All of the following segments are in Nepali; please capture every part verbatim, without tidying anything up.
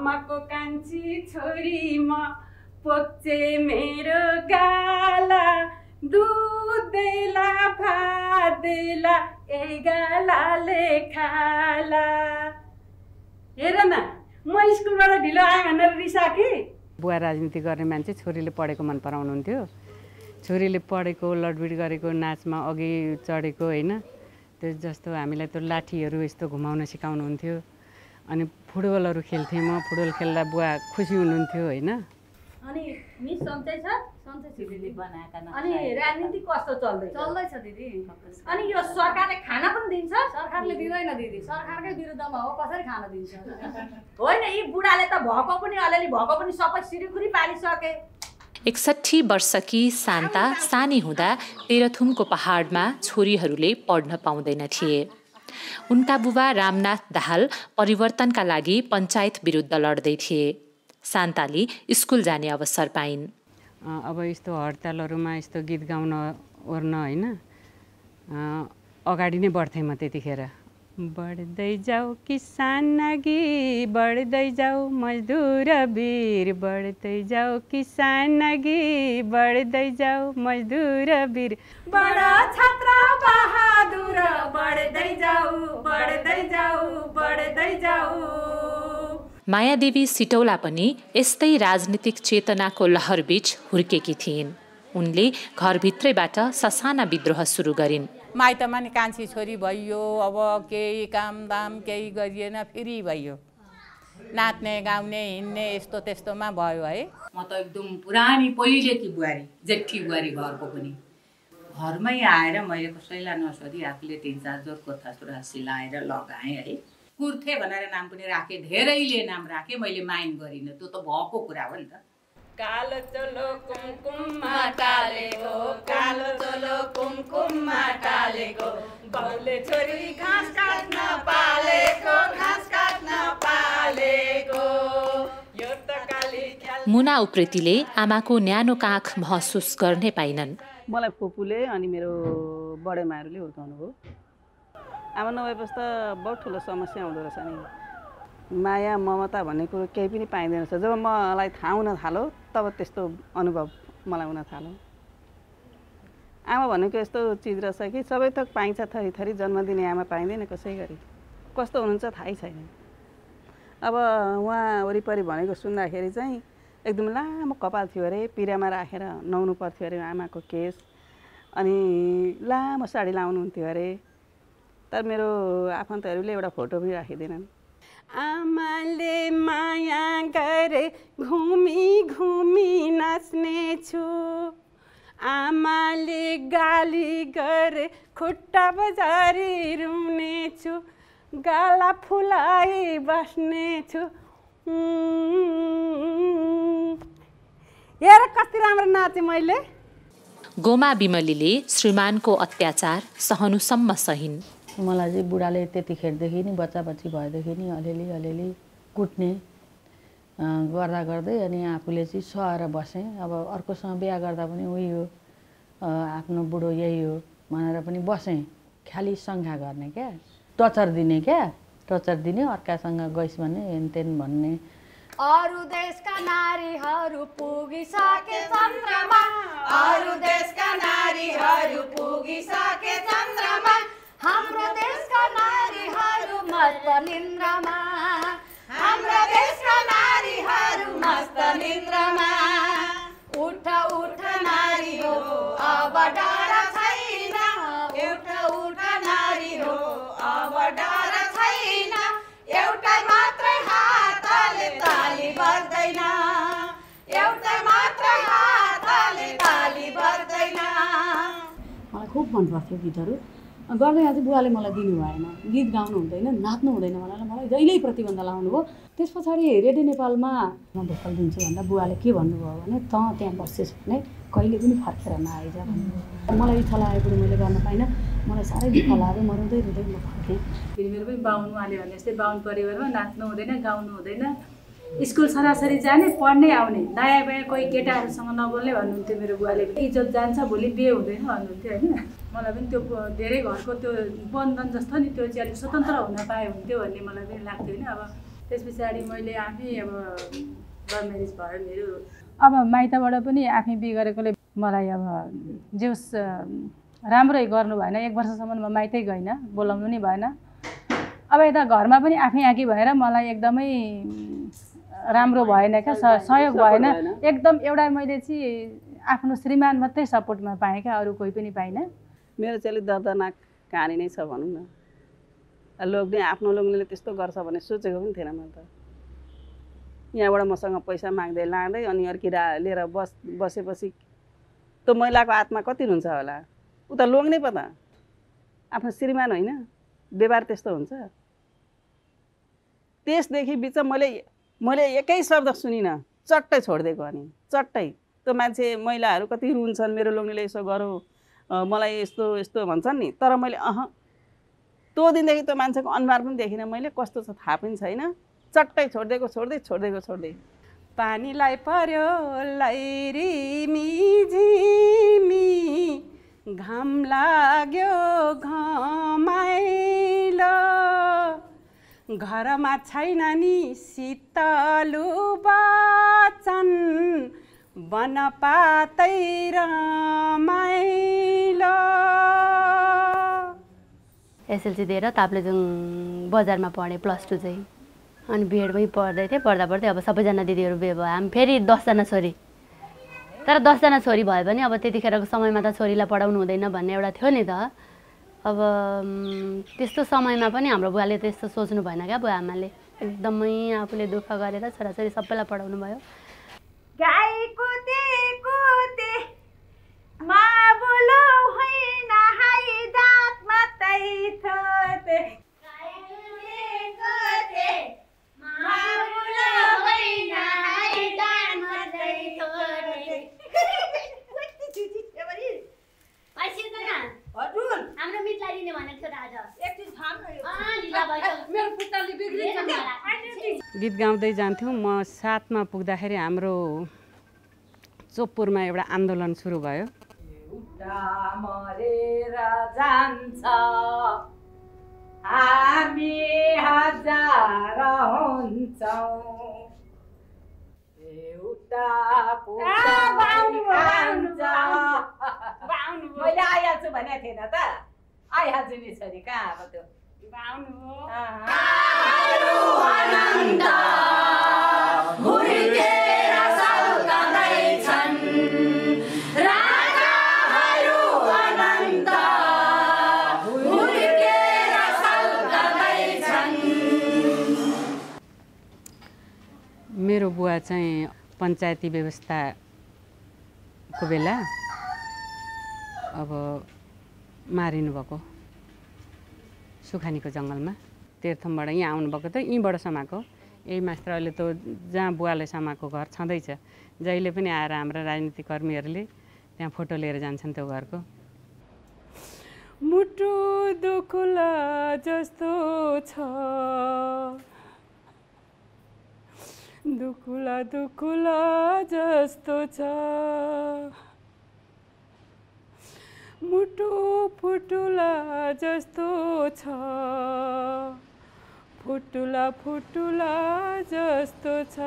आमा को कान्छी छोरी मा पोचे मेरो गाला दूध देला भात देला ए गालाले खाला। हेर न म स्कुलबाट ढिलो आएँ भनेर रिसाके। बुवा राजनीति गर्ने मान्छे छोरीले पढेको मन पराउनुहुन्थ्यो। छोरीले पढेको लडबिड गरेको नाचमा अघि चढेको हैन त्यो जस्तो हामीलाई त्यो लाठीहरू यस्तो घुमाउन सिकाउनुहुन्थ्यो। अनि फुटबलहरू खेल्थेँ म। फुटबल खेल्दा बुवा खुसी हुनुहुन्थ्यो हैन। अनि मिस सन्चै छ? सन्चै छिरीले बनाएका न। अनि राजनीति कस्तो चल्दै चल्दै छ दिदी? अनि यो सरकारले खाना पनि दिन्छ? सरकारले दिदैन दिदी, सरकारकै विरुद्धमा हो, कसरी खाना दिन्छ? होइन यी बुढाले त भएको पनि अलिअलि भएको पनि सबै सिरिखुरी पालिसके। एकसट्ठी वर्षकी शान्ता सानी हुँदा तेह्रथुमको पहाडमा छोरीहरूले पढ्न पाउँदैन थिए। उनका बुबा रामनाथ दाहाल परिवर्तनका लागि पञ्चायत विरुद्ध लड्दै थिए। शान्ताले स्कुल जाने अवसर पाइन्। अब यस्तो हडतालहरूमा यस्तो गीत गाउन ओर्न होइन अगाडि नै बढ्थेँ म त्यतिखेर। बढ्दै जाऊ किसानगी बढ्दै जाऊ मजदुर वीर बढ्दै जाऊ किसानगी बढ्दै जाऊ मजदुर वीर बडा छत्र बहादुर बढ्दै जाऊ बढ्दै जाऊ बढ्दै जाऊ। मायादेवी सिटौला पनि यस्तै राजनीतिक चेतनाको लहरबीच हुर्केकी थिइन्। उनले घरभित्रैबाट ससाना विद्रोह सुरु गरिन्। माइतमा नि कान्छी छोरी भइयो, अब केही कामदाम केही गरिएन, फेरि भइयो नाच्ने गाउने हिँड्ने यस्तो त्यस्तोमा भयो है। म त एकदम पुरानी पहिलेकी बुहारी, जेठी बुहारी घरको पनि। घरमै आएर मैले कसैलाई नसोधी आफूले तिन चार जोर कोठासुरा सिलाएर लगाएँ है। कुर्थे भनेर नाम पनि राखेँ, धेरैले नाम राखेँ, मैले माइन्ड गरिनँ। त्यो त भएको कुरा हो नि त। कालो चोलो कुमकुममा टालेको कालो चोलो कुमकुममा टालेको बाउले छोरी घाँस काट्न पालेको घाँस काट्न पालेको यो त काली ख्याल। मुना उप्रेतीले आमाको न्यानो काख महसुस गर्ने पाइनन्। मलाई फुपूले अनि मेरो बडेमाहरूले हुर्काउनु हो। आमा नभएपछि त बहुत ठुलो समस्या हुँदो रहेछ नि। माया ममता भन्ने कुरो केही पनि पाइँदैन रहेछ। जब मलाई थाहा हुन थालो तब त्यस्तो अनुभव मलाई हुन थालो। आमा भनेको यस्तो चिज रहेछ कि सबै थोक पाइन्छ, थरी थरी जन्म दिने आमा पाइँदैन कसै गरी। कस्तो हुनुहुन्छ थाहै छैन। अब उहाँ वरिपरि भनेको सुन्दाखेरि चाहिँ एकदम लामो कपाल थियो अरे, पिरामा राखेर नुहाउनु पर्थ्यो अरे आमाको केस, अनि लामो साडी लाउनुहुन्थ्यो अरे। तर मेरो आफन्तहरूले एउटा फोटो पनि राखिदिनन्। आमाले माया गरे घुमी घुमी नाच्ने छु, आमाले गाली गरे खुट्टा बजारी रुने छु, गाला फुलाई बस्ने छु। हेर कति राम्रो नाचेँ मैले। गोमा बिमलीले श्रीमानको अत्याचार सहनुसम्म सहिन्। मलाई चाहिँ बुढाले त्यतिखेरदेखि नि बच्चा बच्ची भएदेखि नि अलिअलि अलिअलि कुट्ने गर्दा गर्दै अनि आफूले चाहिँ सहेर बसेँ। अब अर्कोसँग बिहा गर्दा पनि उही हो, आफ्नो बुढो यही हो भनेर पनि बसेँ। खालि शङ्का गर्ने क्या, टचर दिने क्या, टचर दिने, अर्कासँग गइस् भन्ने, हेनतेन भन्ने। अरू देशका नारीहरू पुगिसके चन्द्रमा, अरू देशका नारीहरू पुगिसके चन्द्रमा, हाम्रो देशका नारीहरू मस्त निन्द्रामा, हाम्रो देशका नारीहरू मस्त निन्द्रामा। उठ उठ नारी हो अब डर छैन, उठ उठ नारी हो अब डर छैन, एउटा मात्रै हातले ताली बज्दैन, एउटा मात्रै हातले ताली बज्दैन। मलाई खुब मन पर्थ्यो गीतहरू गर्दै आज बुवाले मलाई दिनु भएन। गीत गाउनु हुँदैन, नाच्नु हुँदैन भनेर मलाई जहिल्यै प्रतिबन्ध लाउनु भयो। त्यस पछाडि रेडियो नेपालमा म भोकल दिन्छु भन्दा बुवाले के भन्नुभयो भने त त्यहाँ बसेस् भने कहिले पनि फर्केर नआइज भन्नुभयो। मलाई इच्छा लागेको मैले गर्न पाइनँ, मलाई साह्रै दुःख लाग्यो, म रुँदै रुँदै म फर्केँ। फेरि मेरो पनि बाहुन उहाँले भने जस्तै बाहुन परिवारमा नाच्नु हुँदैन, गाउनु हुँदैन, स्कुल सरासरी जाने, पढ्नै आउने, दायाँ बायाँ कोही केटाहरूसँग नबोल्ने भन्नुहुन्थ्यो मेरो बुवाले। इज्जत जान्छ, भोलि बिहे हुँदैन भन्नुहुन्थ्यो होइन। मलाई पनि त्यो धेरै घरको त्यो बन्धन जस्तो नि त्यो चाहिँ अलिक स्वतन्त्र हुन पाए हुन्थ्यो भन्ने मलाई पनि लाग्थ्यो होइन। अब त्यस पछाडी मैले आफै अब लभ म्यारेज भयो मेरो। अब माइतबाट पनि आफै बिहे गरेकोले मलाई अब जेउस राम्रै गर्नु भएन, एक वर्षसम्म म माइतै गइनँ, बोलाउनु नि भएन। अब यता घरमा पनि आफै आँकी भएर मलाई एकदमै राम्रो भएन क्या, सहयोग भएन एकदम। एउटा मैले चाहिँ आफ्नो श्रीमान मात्रै सपोर्टमा पाएँ क्या, अरू कोही पनि पाइनँ। मेरो चाहिँ दर्दनाक कहानी नै छ भनौँ न। लोगले आफ्नो लोगले त्यस्तो गर्छ भने सोचेको पनि थिएन मैले त। यहाँबाट मसँग पैसा माग्दै लाँदै अनि अर्किरा लिएर बस बसेपछि त्यो महिलाको आत्मा कति हुन्छ होला। उ त लोग्ने पो त, आफ्नो श्रीमान होइन, व्यवहार त्यस्तो हुन्छ। त्यसदेखि बिच मैले मैले एकै शब्द सुनिनँ, चट्टै छोडिदिएको। अनि चट्टै त्यो मान्छे महिलाहरू कति रुन्छन्, मेरो लोग्नेले यसो गरौँ मलाई यस्तो यस्तो भन्छन् नि। तर मैले अह त्यो दिनदेखि त्यो मान्छेको अनुहार पनि देखिनँ मैले, कस्तो छ थाहा पनि छैन। चट्टै छोडिदिएको, छोड्दै छोडिदिएको छोड्दै। पानीलाई पर्यो लैरी मिझिमी, घाम लाग्यो घमाइलो, घरमा छैन नि शीतलु बचन, वनपातै रमाइलो। एसएलसी दिएर ताप्लेजुङ बजारमा पढेँ प्लस टू चाहिँ। अनि बिएडमै पढ्दै थिएँ, पढ्दा पढ्दै अब सबैजना दिदीहरू बिहे भयो, हामी फेरि दसजना छोरी। तर दसजना छोरी भयो भने अब त्यतिखेरको समयमा त छोरीलाई पढाउनु हुँदैन भन्ने एउटा थियो नि त। अब त्यस्तो समयमा पनि हाम्रो बुवाले त्यस्तो सोच्नु भएन क्या, बुवा आमाले एकदमै आफूले दुःख गरेर छोराछोरी सबैलाई पढाउनु भयो। गीत गाउँदै जान्थ्यौँ। म सातमा पुग्दाखेरि हाम्रो चोपपुरमा एउटा आन्दोलन सुरु भयो। मैले आइहाल्छु भनेको थिएन त, आइहाल्छु नि छोरी कहाँ। अब त्यो मेरो बुवा चाहिँ पञ्चायती व्यवस्थाको बेला अब मारिनु भएको, सुखानीको जङ्गलमा तीर्थमबाट यहाँ आउनुभएको। त यहीँबाट समाएको, यही मास्टर अहिले त जहाँ बुवाले समाएको घर छँदैछ। जहिले पनि आएर हाम्रा राजनीतिक कर्मीहरूले त्यहाँ फोटो लिएर जान्छन् त्यो घरको। मुटु दुखुला जस्तो छ, दुखुला दुखुला जस्तो छ, मुटु फुटुला जस्तो छ, फुटुला फुटुला जस्तो छ।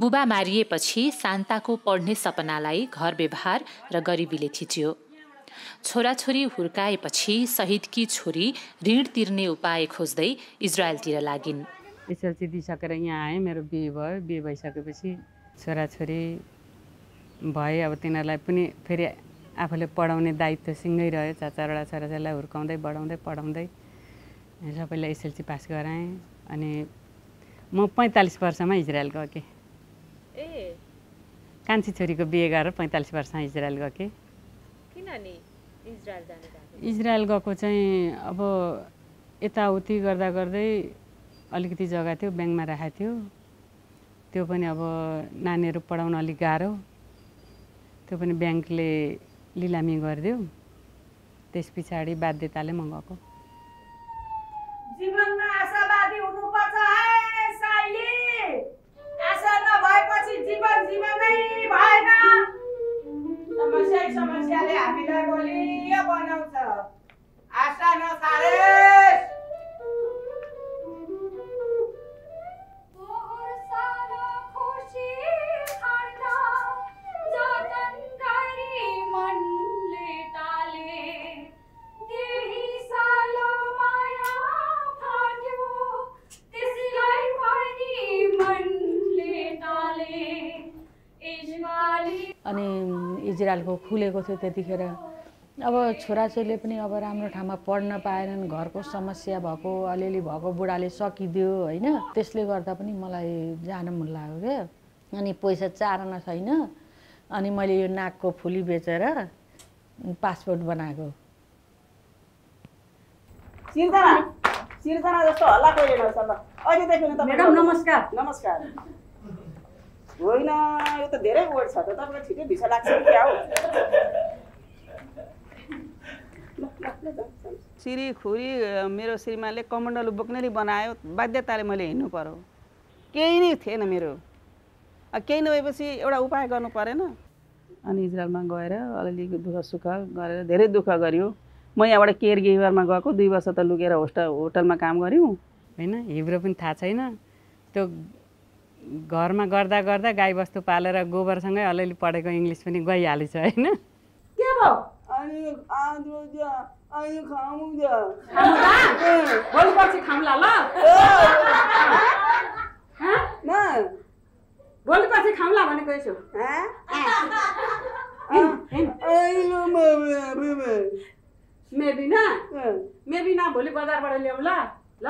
बुबा मारिएपछि शान्ताको पढ्ने सपनालाई घर व्यवहार र गरिबीले थिच्यो। छोराछोरी हुर्काएपछि शहीदकी छोरी ऋण तिर्ने उपाय खोज्दै इजरायलतिर लागिन्। एसएलसी दिइसकेर यहाँ आएँ, मेरो बिहे भयो। बिहे भइसकेपछि छोराछोरी भए, अब तिनीहरूलाई पनि फेरि आफूले पढाउने दायित्व सिँगै रह्यो। चारवटा छोराछोरीलाई हुर्काउँदै बढाउँदै पढाउँदै सबैलाई एसएलसी पास गराएँ अनि म पैँतालिस वर्षमा इजरायल गएँ। ए कान्छी छोरीको बिहे गरेर पैँतालिस वर्षमा इजरायल गएँ। किन नि इजरायल जानु भएको? इजरायल गएको चाहिँ अब यताउति गर्दा गर्दै अलिकति जग्गा थियो ब्याङ्कमा राखेको थियो, त्यो पनि अब नानीहरू पढाउन अलिक गाह्रो, त्यो पनि ब्याङ्कले लिलामी गरिदियो। त्यस पछाडि बाध्यताले म गएको। जीवनमा आशावादी हुनुपर्छ है साइली, आशा नभएपछि जीवन जीवनै भएन। समस्या समस्याले हामीलाई बलियो बनाउँछ, आशा नसारेस्। अनि इजरायलको खुलेको थियो त्यतिखेर। अब छोराछोरीले पनि अब राम्रो ठाउँमा पढ्न पाएनन्, घरको समस्या भएको, अलिअलि भएको बुढाले सकिदियो होइन। त्यसले गर्दा पनि मलाई जान मन लाग्यो क्या। अनि पैसा चारन छैन, अनि मैले यो नाकको फुली बेचेर पासपोर्ट बनाएको। सिर्जना सिर्जना जस्तो हल्ला कोही नहोस् ल। अहिले देखिनु त म्याडम नमस्कार। नमस्कार। होइन यो त धेरै वर्ड छ त, तपाईँलाई छिटै भिसा लाग्छ कि क्या हो? सिरी खुरी मेरो श्रीमाले कमण्डलु बोक्नेली बनायो, बाध्यताले मैले हिँड्नु पर्यो। केही नै थिएन मेरो, केही नभएपछि एउटा उपाय गर्नु परेन। अनि इजरायलमा गएर अलिअलि दुःख सुख गरेर धेरै दुःख गरियो। म यहाँबाट केयर गिभरमा गएको दुई वर्ष त लुकेर होस्टल होटलमा काम गऱ्यौँ होइन। हिब्रो पनि थाहा छैन, त्यो घरमा गर्दा गर्दा गाईबस्तु पालेर गोबरसँगै अलिअलि पढेको इङ्ग्लिस पनि गइहालेछ होइन। के भयो? अनि आद्रो दिया अनि खाउँ दिया खाउँला भोलि पर्सि खाउँला ल ह न भोलि पर्सि खाउँला भनेको यसो ह आइलो मेबी मेबी न मेबी न भोलि बजारबाट ल्याउँला ल।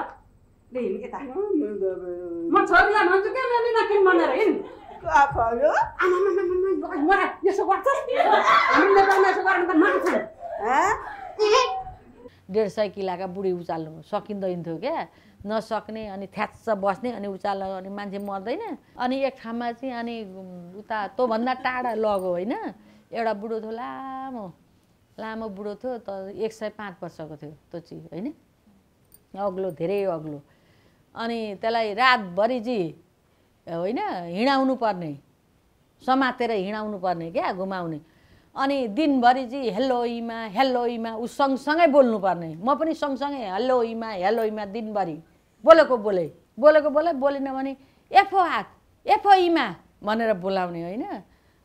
म छोरीलाई भन्छु क्या मेबी न किन भनेर हिँड। आमा यसो गर्छ डेढ सय किलाका बुढी उचाल्नु सकिँदैन थियो क्या, नसक्ने अनि थ्याच्च बस्ने अनि उचाल्नु अनि मान्छे मर्दैन। अनि एक ठाउँमा चाहिँ अनि उता तँभन्दा टाढा लग्यो होइन। एउटा बुढो थियो लामो लामो बुढो थियो, त एक सय पाँच वर्षको थियो त्यो चाहिँ होइन, अग्लो धेरै अग्लो। अनि त्यसलाई रातभरि जी होइन हिँडाउनु पर्ने, समातेर हिँडाउनु पर्ने क्या घुमाउने। अनि दिनभरि जी हेलो इमा हेलो इमा ऊ सँगसँगै बोल्नुपर्ने। म पनि सँगसँगै हेलो इमा हेलो इमा दिनभरि बोलेको बोले बोलेको बोले बोलेन भने एफो हात एफो इमा भनेर बोलाउने होइन।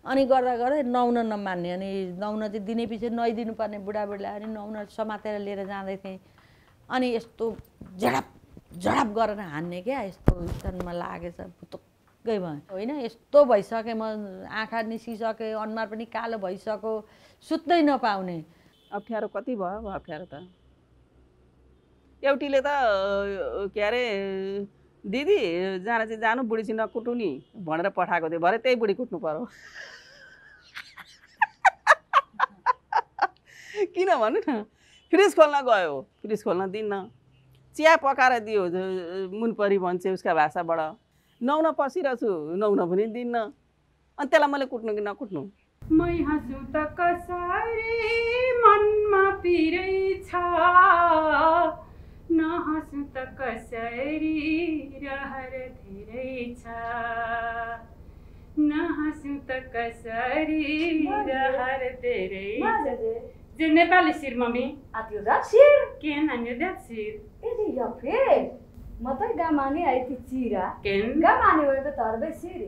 अनि गर्दा गर्दै नुहाउन नमान्ने, अनि नुहाउन चाहिँ दिने पछि नुहाइदिनुपर्ने बुढाबुढीलाई। अनि नुहाउन समातेर लिएर जाँदै थिएँ, अनि यस्तो झडप झडप गरेर हान्ने क्या, यस्तो जन्ममा लागेछ पुतुक्कै भयो होइन। यस्तो भइसकेँ म, आँखा निस्किसकेँ, अनुहार पनि कालो भइसक्यो, सुत्नै नपाउने। अप्ठ्यारो कति भयो भयो अप्ठ्यारो त। एउटीले त के अरे दिदी जान चाहिँ जानु बुढी चाहिँ नकुट्नु नि भनेर पठाएको थियो, भरे त्यही बुढी कुट्नु पर्यो। किन भन्नु न, फ्रिज खोल्न गयो, फ्रिज खोल्न दिन्न, चिया पकाएर दियो मुनपरी भन्छ उसका भाषाबाट। नुहाउन पसिरहेछु नुहाउन पनि दिन्न, अनि त्यसलाई मैले कुट्नु कि नकुट्नु? मै हाँसु त कसरी मनमा पिरै छ, नहाँसु त कसरी रहर धेरै छ, नहाँसु त कसरी रहर धेरै छ। जे नेपाली शिर मम्मी आत्यो दा शिर केन आन्यो दा शिर ए यो फे मत गामाने आइति चिरा केन गामाने वबे तरबे शिर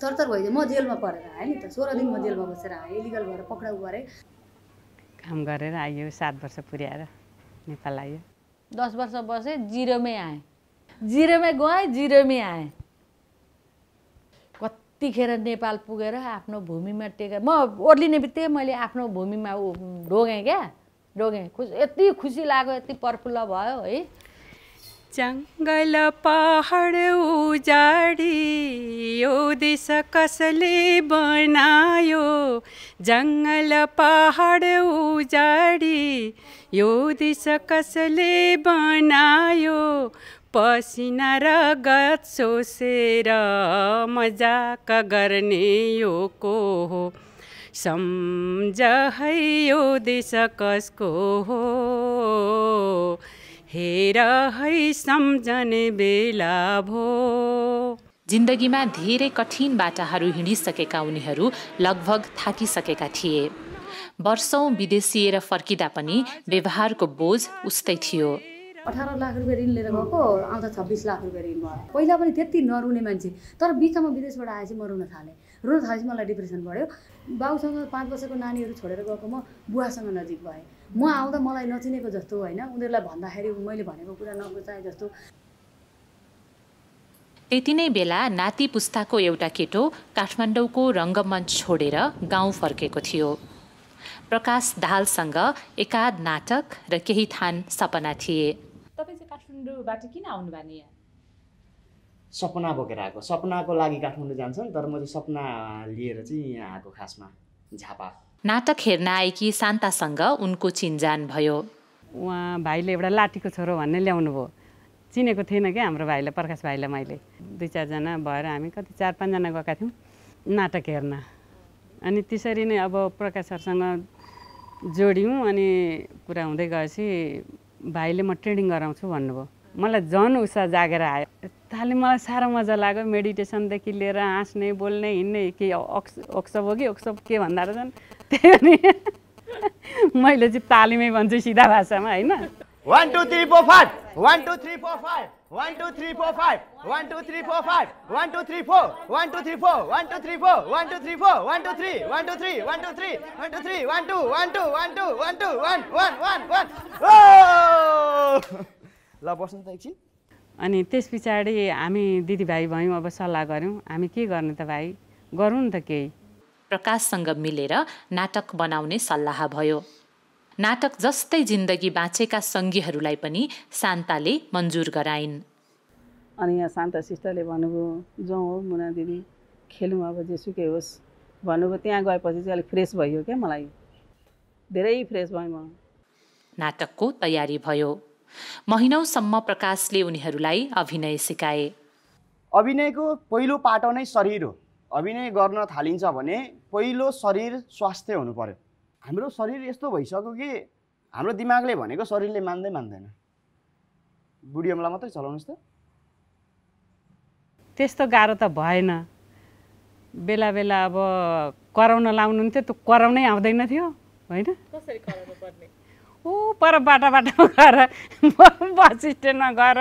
तरतर भइदियो म जेलमा परेर आएँ नि त। सोह्र दिन म जेलमा बसेर आएँ, इलिगल भएर पक्राउ गरेँ। काम गरेर आइयो, सात वर्ष पुर्याएर नेपाल आइयो। दस वर्ष बसेँ, जिरोमै आएँ, जिरोमै गएँ, जिरोमै आएँ। कतिखेर नेपाल पुगेर आफ्नो भूमिमा टेकेर म ओर्लिने बित्तिकै मैले आफ्नो भूमिमा ढोगेँ क्या, ढोगेँ। खुस यति खुसी लाग्यो, यति प्रफुल्ल भयो है। जङ्गल पहाड उजाडी यो देश कसले बनायो, जङ्गल पहाड उजाडी यो देश कसले बनायो, पसिना रगत सोसेर मजाक गर्ने यो को हो, सम्झ है यो देश कसको हो, हेर है सम्झने बेला भो। जिन्दगीमा धेरै कठिन बाटाहरू हिँडिसकेका उनीहरू लगभग थाकिसकेका थिए। वर्षौं विदेशिएर फर्किँदा पनि व्यवहारको बोझ उस्तै थियो। अठारह लाख रुपैयाँ ऋण लिएर गएको, आउँदा छब्बीस लाख रुपैयाँ ऋण भयो। पहिला पनि त्यति नरुने मान्छे, तर बिचमा विदेशबाट आएपछि म रुन थालेँ। रुन थालेपछि मलाई डिप्रेसन बढ्यो। बाउसँग पाँच वर्षको नानीहरू छोडेर गएको म बुवासँग नजिक भएँ। म आउँदा मलाई नचिनेको जस्तो होइन, उनीहरूलाई भन्दाखेरि मैले भनेको कुरा नबुझाए जस्तो। त्यति नै बेला नाति पुस्ताको एउटा केटो काठमाडौँको रङ्गमञ्च छोडेर गाउँ फर्केको थियो। प्रकाश दाहालसँग एकाध नाटक र केही थान सपना थिए। तपाईं चाहिँ काठमाडौँबाट किन आउनु भयो यहाँ? सपना बोकेर आएको, सपनाको लागि काठमाडौँ जान्छन्, तर म चाहिँ सपना लिएर चाहिँ यहाँ आएको खासमा। झापा नाटक हेर्न आएकी शान्तासँग उनको चिनजान भयो। उहाँ भाइले एउटा लाठीको छोरो भन्ने ल्याउनु भयो। चिनेको थिएन क्या हाम्रो भाइलाई, प्रकाश भाइलाई। मैले दुई चारजना भएर हामी कति चार पाँचजना गएका थियौँ नाटक हेर्न। अनि त्यसरी नै अब प्रकाश सरसँग जोड्यौँ। अनि कुरा हुँदै गएपछि भाइले म ट्रेनिङ गराउँछु भन्नुभयो। मलाई झन् उत्साह जागेर आयो। यताले मलाई साह्रो मजा लाग्यो। मेडिटेसनदेखि लिएर हाँस्ने, बोल्ने, हिँड्ने, के अक्स अक्सप हो कि अक्सप के भन्दा रहेछन् त्यही पनि। मैले चाहिँ तालिमै भन्छु सिधा भाषामा होइन। One two three four five one two three four five one two three four five one two three four five one two three four one two three four one two three four one two three four one two three one two three one two three one two three one two one two one two one two one one one one. ल बस्नु त एकछिन। अनि त्यस पछाडि हामी दिदीभाइ भयौँ। अब सल्लाह गऱ्यौँ हामी के गर्ने त, भाइ गरौँ नि त केही। प्रकाशसँग मिलेर नाटक बनाउने सल्लाह भयो। नाटक जस्तै जिन्दगी बाँचेका सङ्गीहरूलाई पनि शान्ताले मन्जुर गराइन्। अनि यहाँ शान्ता सिस्टरले भन्नुभयो, जाउँ हो मुना दिदी, खेलौँ अब जेसुकै होस् भन्नुभयो। त्यहाँ गएपछि चाहिँ अलिक फ्रेस भयो क्या, मलाई धेरै फ्रेस भयो म। नाटकको तयारी भयो। महिनौसम्म प्रकाशले उनीहरूलाई अभिनय सिकाए। अभिनयको पहिलो पाटो नै शरीर हो। अभिनय गर्न थालिन्छ भने पहिलो शरीर स्वास्थ्य हुनु पर्यो। हाम्रो शरीर यस्तो भइसक्यो कि हाम्रो दिमागले भनेको शरीरले मान्दै मान्दैन। बुढी अमला मात्रै चलाउनुहोस् त। त्यस्तो गाह्रो त भएन। बेला बेला अब कराउन लाउनुहुन्थ्यो, त्यो कराउनै आउँदैन थियो होइन। कसरी कराउनु पर्ने? ऊ पर बाटा बाटामा गएर, बस स्ट्यान्डमा गएर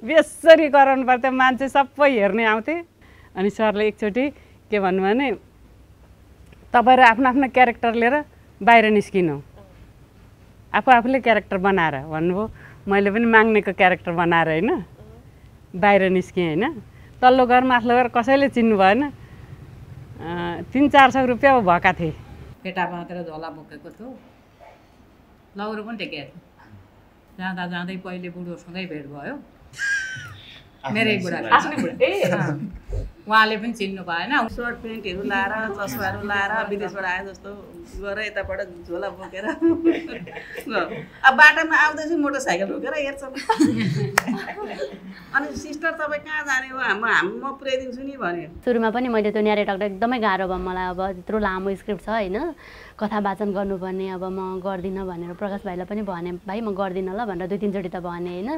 बेसरी गराउनु पर्थ्यो। मान्छे सबै हेर्ने आउँथे। अनि सरले एकचोटि के भन्नुभयो भने, तपाईँहरू आफ्नो आफ्नो क्यारेक्टर लिएर बाहिर निस्किनु, आफू आफूले क्यारेक्टर बनाएर भन्नुभयो। मैले पनि माग्नेको क्यारेक्टर बनाएर होइन बाहिर निस्केँ होइन। तल्लो घर माथिलो घर कसैले चिन्नु भएन। तिन चार सौ रुपियाँ भएका थिए। केटा बाँधेर झोला बोकेको थियो, लौरो पनि टेकेको थियो। जाँदा जाँदै पहिले बुढोसँगै भेट भयो मेरै बुढा उहाँले पनि चिन्नु भएन। सर्ट प्यान्टहरू लाएर चस्माहरू लाएर विदेशबाट आए जस्तो गएर यताबाट झोला बोकेर अब बाटोमा आउँदैछु मोटरसाइकल बोकेर हेर्छ। अनि सिस्टर तपाईँ कहाँ जाने हो, म म पुर्याइदिन्छु नि भने। सुरुमा पनि मैले त्यो न्यारेटर एकदमै गाह्रो भयो मलाई। अब त्यत्रो लामो स्क्रिप्ट छ होइन, कथा वाचन गर्नुपर्ने, अब म गर्दिनँ भनेर प्रकाश भाइलाई पनि भने भाइ म गर्दिनँ ल भनेर दुई तिनचोटि त भने होइन।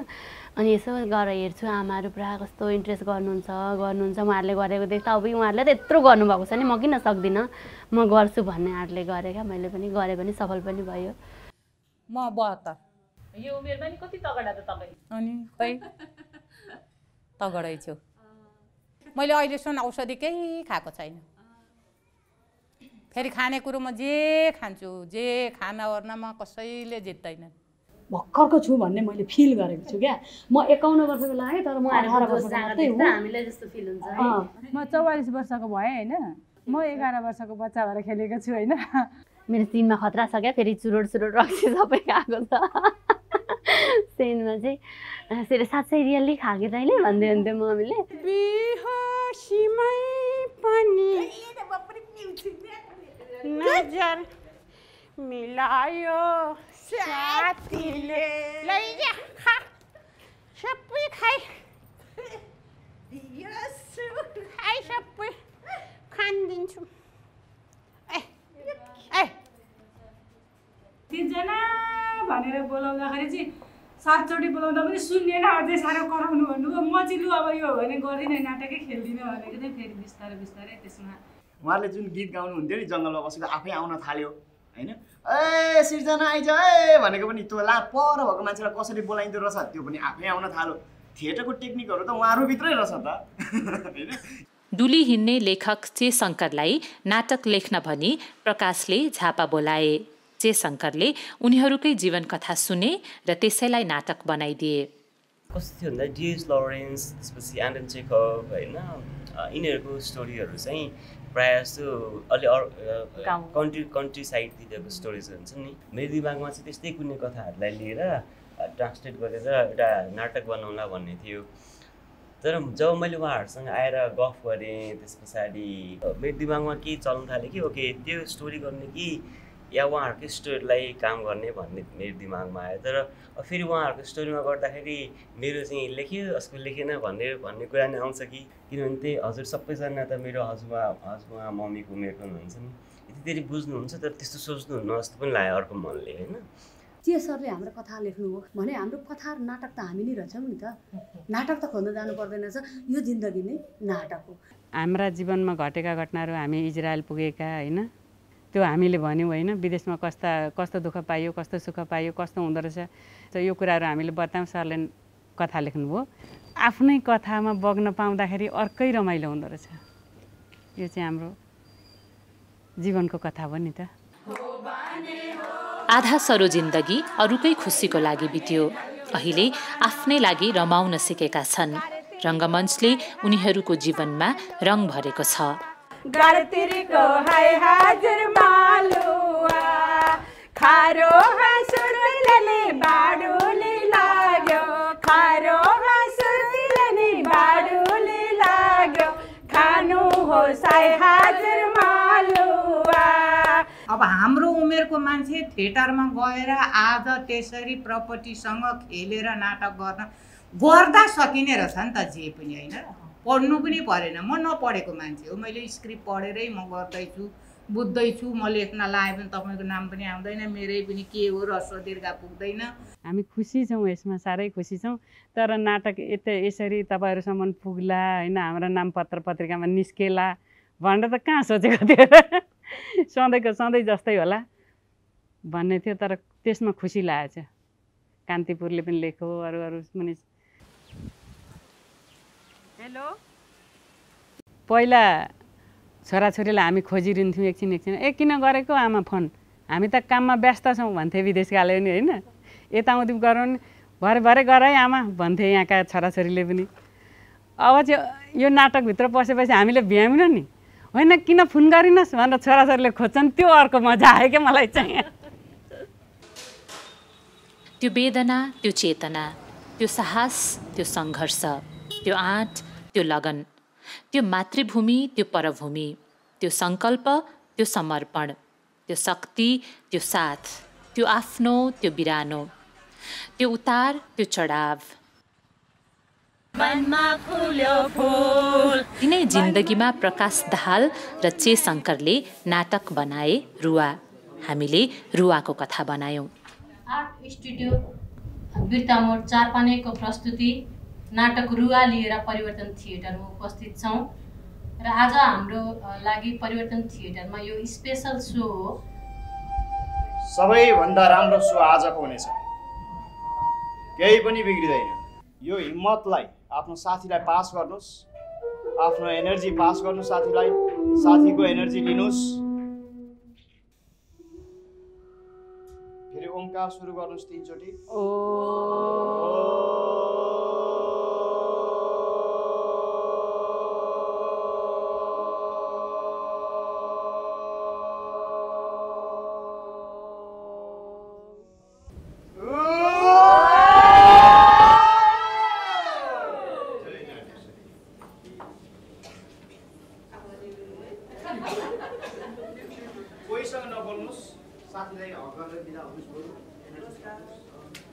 अनि यसो गएर हेर्छु आमाहरू पुरा कस्तो इन्ट्रेस्ट गर्नुहुन्छ गर्नुहुन्छ उहाँहरूले गरेको देख्दा अब उहाँहरूले त यत्रो गर्नुभएको छ नि म किन सक्दिनँ म गर्छु भन्ने आँटले गरेँ क्या। मैले पनि गरेँ भने सफल पनि भयो। म बहत्तर यो उमेरमा नि कति तगडा त तपाईँ। अनि खै तगडै छु मैले। अहिले सुन औषधि केही खाएको छैन। फेरि खानेकुरो म जे खान्छु जे खानाओर्न म कसैले जित्दैनन्। भर्खरको छु भन्ने मैले फिल गरेको छु क्या। म एकाउन्न वर्षको लागेँ तर म म चौवालिस वर्षको भएँ होइन। म एघार वर्षको बच्चा भएर खेलेको छु होइन। मेरो सिनमा खतरा छ क्या, फेरि चुरोट चुरोट रक्सी सबै खाएको छ सिनमा चाहिँ। फेरि साँच्चै रियल्ली खाएको तैँले भन्दै हुन्थ्यो मम्मीले। नजर मिलायो साथीले लैजा खा सबै खाइ खाइ सबै खानिदिन्छु। तिनजना भनेर बोलाउँदाखेरि चाहिँ सातचोटि बोलाउँदा पनि सुन्ने न, अझै साह्रो कराउनु भन्नुभयो। म चाहिँ लु अब यो भने गर्दिनँ नाटकै खेल्दिनँ भनेको चाहिँ। फेरि बिस्तारै बिस्तारै त्यसमा उहाँले जुन गीत गाउनुहुन्थ्यो नि जङ्गलमा बसेको आफै आउन थाल्यो होइन। ए सिर्जना आइज ए भनेको पनि त्यो ला पर भएको मान्छेलाई कसरी बोलाइँदो रहेछ त्यो पनि आफै आउन थाल्यो। थिएटरको टेक्निकहरू त उहाँहरूभित्रै रहेछ त होइन। डुली हिँड्ने लेखक चे शङ्करलाई नाटक लेख्न भनी प्रकाशले झापा बोलाए। चे शङ्करले उनीहरूकै जीवन कथा सुने र त्यसैलाई नाटक बनाइदिए। कस्तो थियो भन्दा डिएस लरेन्स त्यसपछि एन्डन चेकभ होइन यिनीहरूको स्टोरीहरू चाहिँ प्रायः जस्तो अलि कन्ट्री कन्ट्री साइडतिरको स्टोरिज हुन्छ नि। मेरो दिमागमा चाहिँ त्यस्तै कुनै कथाहरूलाई लिएर ट्रान्सलेट गरेर एउटा नाटक बनाउला भन्ने थियो। तर जब मैले उहाँहरूसँग आएर गफ गरेँ त्यस पछाडि मेरो दिमागमा के चल्न थाल्यो कि ओके त्यो स्टोरी गर्ने कि या उहाँहरूको स्टोरीलाई काम गर्ने भन्ने मेरो दिमागमा आयो। तर फेरि उहाँहरूको स्टोरीमा गर्दाखेरि मेरो चाहिँ लेख्यो उसको लेखेन भन्ने भन्ने कुरा नै आउँछ कि। किनभने त्यही हजुर सबैजना त मेरो हजुरबा हजुरबा मम्मीको उमेरको हुनुहुन्छ नि, यति धेरै बुझ्नुहुन्छ तर त्यस्तो सोच्नुहुन्न जस्तो पनि लाग्यो अर्को मनले होइन। जे सरले हाम्रो कथा लेख्नु हो भने हाम्रो कथा नाटक त हामी नै रहेछौँ नि त। नाटक त खोज्न जानु पर्दैन रहेछ, यो जिन्दगी नै नाटक हो। हाम्रा जीवनमा घटेका घटनाहरू हामी इजरायल पुगेका होइन त्यो हामीले भन्यौँ होइन। विदेशमा कस्ता कस्तो दुःख पाइयो कस्तो सुख पाइयो कस्तो हुँदो रहेछ यो कुराहरू हामीले बतायौँ। सरले कथा लेख्नुभयो आफ्नै कथामा बग्न पाउँदाखेरि अर्कै रमाइलो हुँदो रहेछ। यो चाहिँ हाम्रो जीवनको कथा हो नि त। आधा सरो जिन्दगी अरूकै खुसीको लागि बित्यो। अहिले आफ्नै लागि रमाउन सिकेका छन्। रङ्गमञ्चले उनीहरूको जीवनमा रङ भरेको छ। गर्तिरको है हाजर मालुआ खारो हसुरले बाडुले लाग्यो खारो हसुरले बाडुले लाग्यो खानु हो साई हाजर मालुआ। अब हाम्रो उमेरको मान्छे थिएटरमा गएर आज त्यसरी प्रपर्टीसँग खेलेर नाटक गर्न गर्दा सकिने रहेछ नि त। जे पनि होइन पढ्नु पनि परेन। म नपढेको मान्छे हो, मैले स्क्रिप्ट पढेरै म गर्दैछु बुझ्दैछु। म लेख्न लाएँ भने तपाईँको नाम पनि आउँदैन मेरै पनि के हो रस्व दीर्घा पुग्दैन। हामी खुसी छौँ यसमा, साह्रै खुसी छौँ। तर नाटक यता यसरी तपाईँहरूसम्म पुग्ला होइन हाम्रो नाम पत्र पत्रिकामा निस्केला भनेर त कहाँ सोचेको थियो। सधैँको सधैँ जस्तै होला भन्ने थियो तर त्यसमा खुसी लागेको छ। कान्तिपुरले पनि लेख्यो अरू अरू पनि। हेलो पहिला छोराछोरीलाई हामी खोजिरहन्थ्यौँ एकछिन एकछिन ए किन गरेको आमा फोन, हामी त काममा व्यस्त छौँ भन्थे विदेश गाल्यो नि होइन। यताउति गरौँ नि भरे भरे गरे आमा भन्थे यहाँका छोराछोरीले पनि। अब चाहिँ यो नाटकभित्र पसेपछि हामीले भ्याएनौँ नि होइन किन फोन गरिनस् भनेर छोराछोरीले खोज्छन्। त्यो अर्को मजा आयो क्या मलाई चाहिँ। त्यो वेदना, त्यो चेतना, त्यो साहस, त्यो सङ्घर्ष, त्यो आँट, त्यो लगन, त्यो मातृभूमि, त्यो परभूमि, त्यो सङ्कल्प, त्यो समर्पण, त्यो शक्ति, त्यो साथ, त्यो आफ्नो, त्यो बिरानो, त्यो उतार, त्यो चढाव। तिनै जिन्दगीमा प्रकाश दाहाल र चे शङ्करले नाटक बनाए रुवा। हामीले रुवाको कथा बनायौँ। आर्ट स्टुडियो बिर्तामोड चारपानेको प्रस्तुति नाटक रुवा लिएर परिवर्तन थिएटरमा उपस्थित छौँ र आज हाम्रो लागि परिवर्तन थिएटरमा यो स्पेशल शो हो। सबैभन्दा राम्रो शो आजको हुनेछ, केही पनि बिग्रिदैन। यो हिम्मतलाई आफ्नो साथीलाई पास गर्नुस्, आफ्नो एनर्जी पास गर्नु साथीलाई, साथीको एनर्जी लिनुस्। फेरि ओंकार सुरु गर्नुस् तीनचोटी। कोहीसँग नबोल्नुस्, साथीलाई हक गरेर बिदा हुनुहोस्।